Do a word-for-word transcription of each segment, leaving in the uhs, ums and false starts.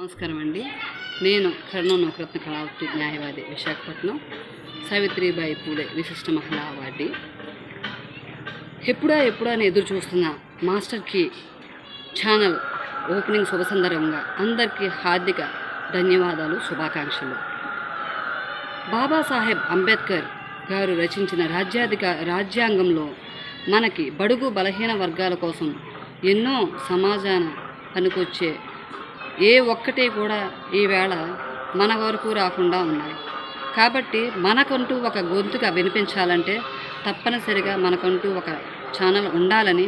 నమస్కారం అండి నేను కర్నూలు రత్న కళావృత్తి న్యాయవాది విశాఖపట్నం సావిత్రిబాయి పూలే విశిష్ట మహిళా అవార్డు ఎప్పుడా ఎప్పుడా అని ఎదురు చూస్తున్న మాస్టర్ కీ ఛానల్ ఓపెనింగ్ శుభ సందర్భంగా అందరికీ హార్దిక ధన్యవాదాలు శుభాకాంక్షలు బాబాసాహెబ్ అంబేద్కర్ గారు రచించిన రాజ్యాధిక రాజ్యాంగంలో మనకి బడుగు బలహీన వర్గాల కోసం ఎన్నో సమాజాన పనికొచ్చే ఏ ఒక్కటి కూడా ఈవేళ మన వరకు రాకుండా ఉన్నాయి కాబట్టి మనకంటూ ఒక గొంతుగా వినిపించాలంటే తప్పనిసరిగా మనకంటూ ఒక ఛానల్ ఉండాలని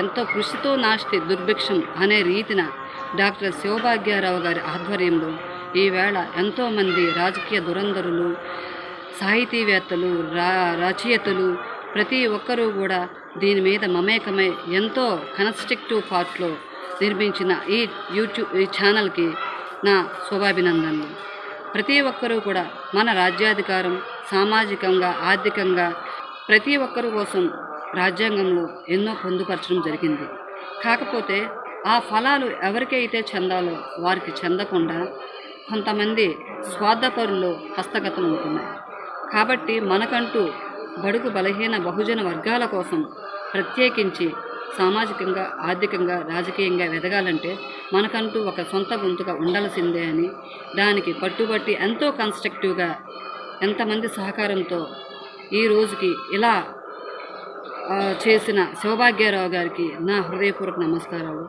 ఎంతో కృషితో నాస్తి దుర్భిక్షం అనే రీతిన డాక్టర్ శివభాగ్యారావు గారి ఆధ్వర్యంలో ఈవేళ ఎంతోమంది రాజకీయ దురంధరులు సాహితీవేత్తలు రచయితలు ప్రతి ఒక్కరూ కూడా దీని మీద మమేకమై ఎంతో కన్స్ట్రక్టివ్ పార్ట్లో నిర్మించిన ఈ యూట్యూబ్ ఈ ఛానల్కి నా శుభాభినందనలు ప్రతి ఒక్కరూ కూడా మన రాజ్యాధికారం సామాజికంగా ఆర్థికంగా ప్రతి ఒక్కరి కోసం రాజ్యాంగంలో ఎన్నో పొందుపరచడం జరిగింది కాకపోతే ఆ ఫలాలు ఎవరికైతే చెందాలో వారికి చెందకుండా కొంతమంది స్వార్థపరులు హస్తగతం అవుతున్నారు కాబట్టి మనకంటూ బడుగు బలహీన బహుజన వర్గాల కోసం ప్రత్యేకించి సామాజికంగా ఆర్థికంగా రాజకీయంగా ఎదగాలంటే మనకంటూ ఒక సొంత గొంతుగా ఉండాల్సిందే అని దానికి పట్టుబట్టి ఎంతో కన్స్ట్రక్టివ్గా ఎంతమంది సహకారంతో ఈ రోజుకి ఇలా చేసిన శివభాగ్యారావు గారికి నా హృదయపూర్వక నమస్కారాలు.